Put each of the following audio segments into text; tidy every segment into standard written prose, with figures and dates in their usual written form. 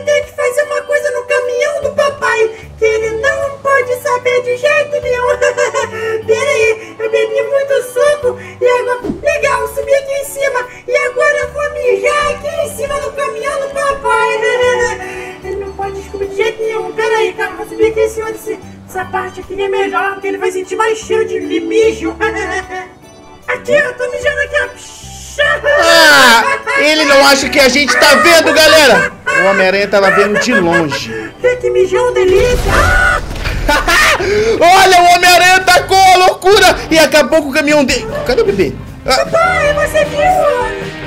ele tem que fazer uma coisa no caminhão do papai que ele não pode saber de jeito nenhum. Pera aí, eu bebi muito suco e agora... Legal, subi aqui em cima e agora eu vou mijar aqui em cima do caminhão do papai. Ele não pode descobrir de jeito nenhum. Pera aí, cara, eu vou subir aqui em cima dessa parte aqui que é melhor, porque ele vai sentir mais cheiro de mijo. Aqui, eu tô mijando aqui, ó. Ah, ele não acha que a gente tá vendo, galera. O Homem-Aranha tava vendo de longe. Que mijão delícia. Ah! Olha, o Homem-Aranha tá com a loucura. E acabou com o caminhão dele. Cadê o bebê? Ah. Papai, você viu?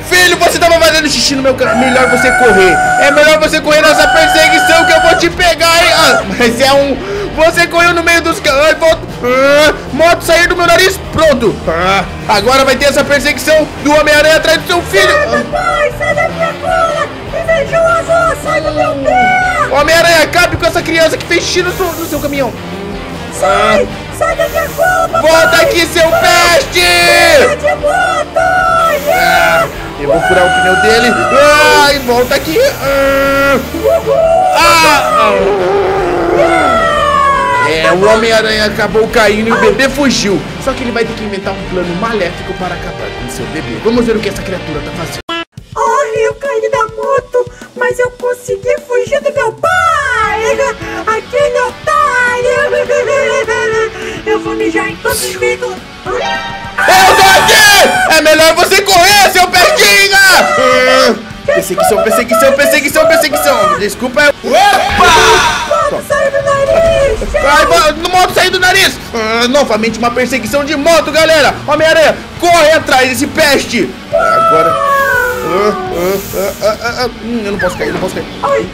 Filho, você tava fazendo xixi no meu caminho. Melhor você correr. É melhor você correr nessa perseguição que eu vou te pegar, hein? Ah, mas é um... Você correu no meio dos... Ai, volta... moto saiu do meu nariz. Pronto. Agora vai ter essa perseguição do Homem-Aranha atrás do seu filho. Sai, papai, sai da minha cola. Invejoso, sai do meu pé. Homem-Aranha, acabe com essa criança que fez tiro no seu caminhão. Sai, sai da minha cola, papai. Volta aqui, seu peste. De moto. Yeah. Eu vou furar o pneu dele. Ai, volta aqui. É, o Homem-Aranha acabou caindo e o bebê fugiu. Só que ele vai ter que inventar um plano maléfico para acabar com seu bebê. Vamos ver o que essa criatura tá fazendo. Olha, eu caí da moto, mas eu consegui fugir do meu pai. Aquele otário. Eu vou mijar em todos os veículos. Eu tô aqui! É melhor você correr, seu perdinha! Perseguição, perseguição, perseguição, perseguição. Desculpa, eu... Opa! Saiu do nariz! Ai, moto saiu do nariz! Novamente uma perseguição de moto, galera! Homem-Aranha, corre atrás desse peste! Agora... eu não posso cair, eu não posso cair. Ai!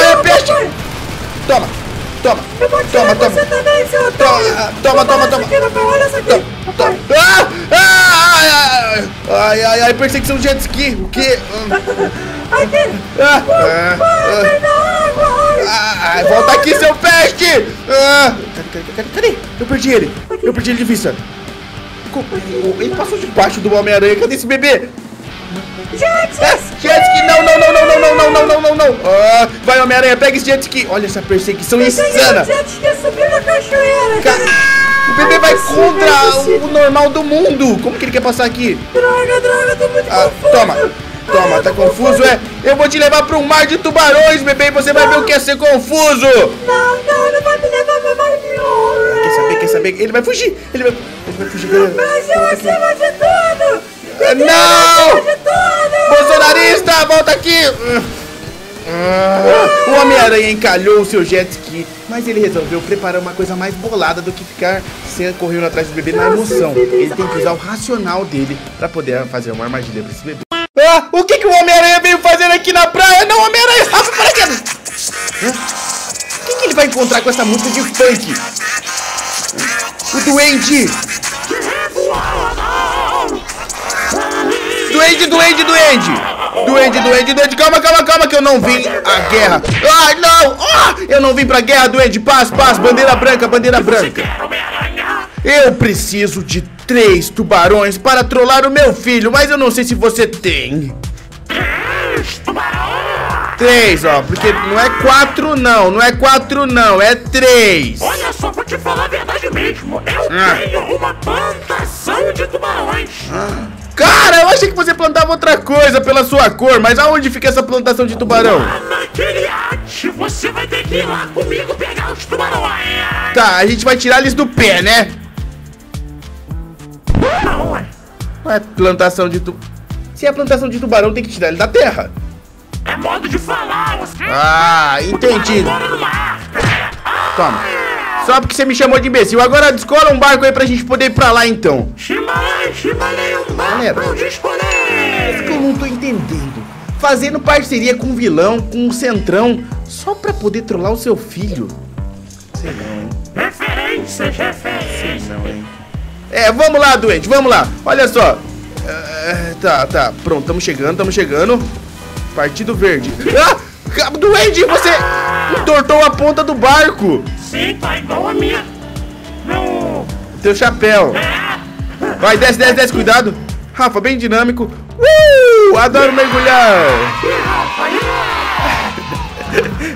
É peste! Toma! Toma! Toma, toma! Toma, toma, toma! Olha essa aqui! Ai, ai, ai, perseguição de jet ski, o que? Ai, volta aqui, seu peste! Cadê? Eu perdi ele! Eu perdi ele de vista! Ele passou debaixo do Homem-Aranha, cadê esse bebê? Jet ski! Não, não, não, não, não, não, não, não, não! Vai, Homem-Aranha, pega esse jet ski! Olha essa perseguição insana! O jet ski subiu na cachoeira! O bebê vai contra o normal do mundo. Como que ele quer passar aqui? Droga, droga, tô muito confuso. Toma, toma, tá confuso, é? Eu vou te levar para um mar de tubarões, bebê. E você vai ver o que é ser confuso. Não, não, não vai me levar pra mar nenhum. Quer saber, quer saber? Ele vai fugir. Ele vai fugir. Mas eu acima de tudo. Não! Bolsonarista, volta aqui. O Homem-Aranha encalhou o seu jet ski, mas ele resolveu preparar uma coisa mais bolada do que ficar correndo atrás do bebê na emoção. Ele tem que usar o racional dele pra poder fazer uma armadilha pra esse bebê. Ah, o que que o Homem-Aranha veio fazer aqui na praia? Não, Homem-Aranha! Ah, para aqui! O que que ele vai encontrar com essa música de funk? O Duende! Duende, Duende, Duende! Duende, Duende, Duende, calma, calma, calma, que eu não vim à guerra. Ai, não, eu não vim pra guerra, Duende. Paz, paz, bandeira branca, bandeira branca. Eu preciso de 3 tubarões para trollar o meu filho, mas eu não sei se você tem. 3, ó, porque não é 4 não, não é 4 não, é 3. Olha só, vou te falar a verdade mesmo, eu tenho uma plantação de tubarões. Cara, eu achei que você plantava outra coisa pela sua cor, mas aonde fica essa plantação de tubarão? Lá naquele arte, você vai ter que ir lá comigo pegar os tubarões. Tá, a gente vai tirar eles do pé, né? Não é plantação de tubarão. Se é plantação de tubarão, tem que tirar ele da terra. É modo de falar, você... Ah, entendi. Toma. Só porque você me chamou de imbecil. Agora descola um barco aí pra gente poder ir pra lá, então. Galera, é isso que eu não tô entendendo. Fazendo parceria com um vilão, com um centrão, só pra poder trollar o seu filho. Sei não, hein? Referências, referências. Sei não, hein? É, vamos lá, Duende, vamos lá. Olha só. Tá, pronto, tamo chegando, tamo chegando. Partido Verde. Ah, Duende, você entortou a ponta do barco. Sim, tá igual a minha. Não. Teu chapéu. Vai, desce, desce, desce, cuidado. Rafa, bem dinâmico. Adoro mergulhar.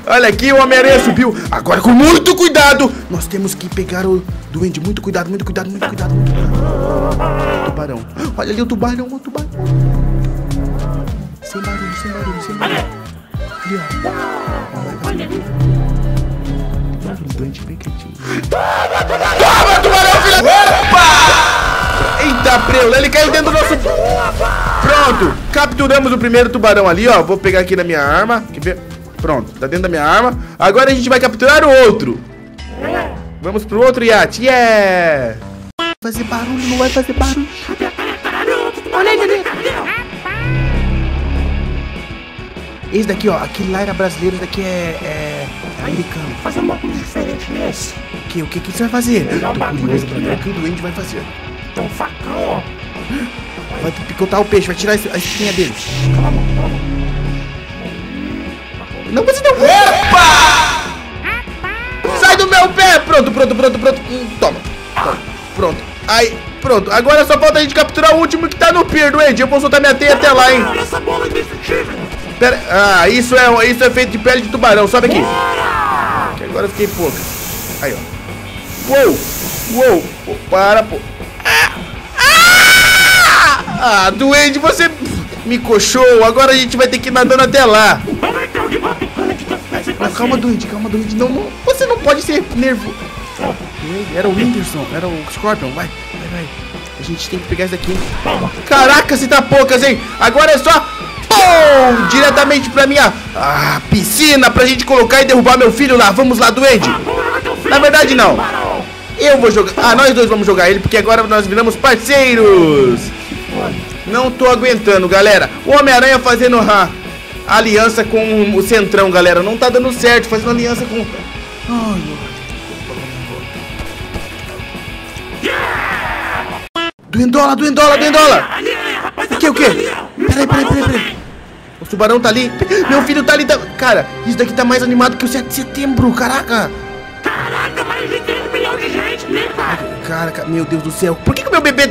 Olha aqui, o Homem-Aranha subiu. Agora com muito cuidado, nós temos que pegar o Duende. Muito cuidado, muito cuidado, muito cuidado, muito cuidado. O tubarão. Olha ali o tubarão, o tubarão. Sem barulho, sem barulho, sem barulho. Ali, ó. Olha ali. O Duende bem quietinho. Toma, tubarão! Toma, tubarão, filha! Opa! Eita, preu, ele caiu dentro do nosso... Pronto, capturamos o primeiro tubarão ali, ó. Vou pegar aqui na minha arma. Quer ver? Pronto, tá dentro da minha arma. Agora a gente vai capturar o outro. Vamos pro outro iate. Yeah! Vai fazer barulho, não vai fazer barulho. Olha ele ali. Esse daqui, ó, aquele lá era brasileiro, esse daqui é americano. Fazer uma coisa diferente nesse. O que você vai fazer? Eu tô curioso pra ver o que o Duende vai fazer. Tem um facão, ó. Vai picotar o peixe, vai tirar a espinha dele. Calma, calma. Não precisa. Opa! Sai do meu pé! Pronto, pronto, pronto, pronto. Toma. Toma. Pronto. Aí, pronto. Agora só falta a gente capturar o último que tá no pier, Duende. Eu vou soltar minha teia até lá, hein? Pera. Ah, isso é feito de pele de tubarão. Sobe aqui. Que agora eu fiquei pouca. Aí, ó. Uou! Uou! Pô, para, pô. Ah, Duende, você me coxou. Agora a gente vai ter que ir nadando até lá. Mas calma, Duende, calma, Duende. Não, não, você não pode ser nervoso. Era o Whindersson, era o Scorpion. Vai, vai, vai. A gente tem que pegar isso daqui. Caraca, se tá poucas, hein? Agora é só... Pum! Diretamente pra minha piscina, pra gente colocar e derrubar meu filho lá. Vamos lá, Duende. Na verdade, não. Eu vou jogar... Ah, nós dois vamos jogar ele, porque agora nós viramos parceiros. Não tô aguentando, galera. O Homem-Aranha fazendo... aliança com o Centrão, galera. Não tá dando certo, fazendo aliança com... Ai, Duendola, Duendola, Duendola. O que? Peraí. O tubarão tá ali. Meu filho tá ali. Tá... Cara, isso daqui tá mais animado que o 7 de setembro, caraca. Caraca, mais de 3 milhões de gente, né, cara? Caraca, meu Deus do céu. Por que o meu bebê...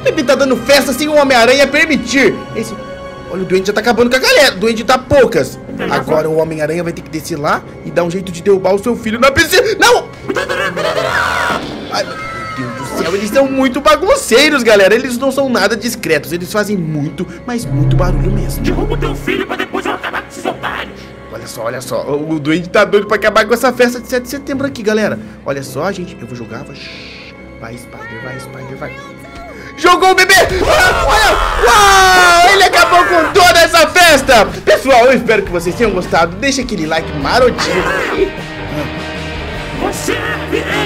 O bebê tá dando festa sem o Homem-Aranha permitir? Esse... Olha, o Duende já tá acabando com a galera. O Duende tá poucas. Agora o Homem-Aranha vai ter que descer lá e dar um jeito de derrubar o seu filho na piscina. Não! Ai, meu Deus do céu. Eles são muito bagunceiros, galera. Eles não são nada discretos. Eles fazem muito, mas muito barulho mesmo. Derruba o teu filho pra depois eu acabar com esses otários. Olha só, olha só. O Duende tá doido pra acabar com essa festa de 7 de setembro aqui, galera. Olha só, gente. Eu vou jogar. Vai, Spider, vai, Spider, vai. Jogou o bebê! Uau! Ele acabou com toda essa festa! Pessoal, eu espero que vocês tenham gostado. Deixa aquele like marotinho. Você é